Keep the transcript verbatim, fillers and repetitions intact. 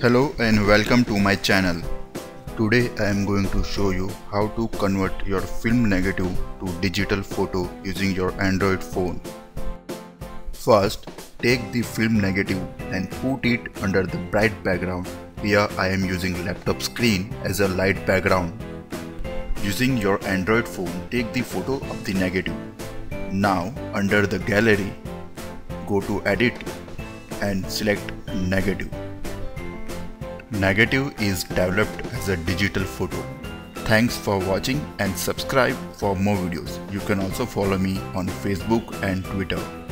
Hello and welcome to my channel. Today I am going to show you how to convert your film negative to digital photo using your Android phone. First, take the film negative and put it under the bright background. Here I am using laptop screen as a light background. Using your Android phone, take the photo of the negative. Now under the gallery, go to edit and select negative. Negative is developed as a digital photo. Thanks for watching and subscribe for more videos. You can also follow me on Facebook and Twitter.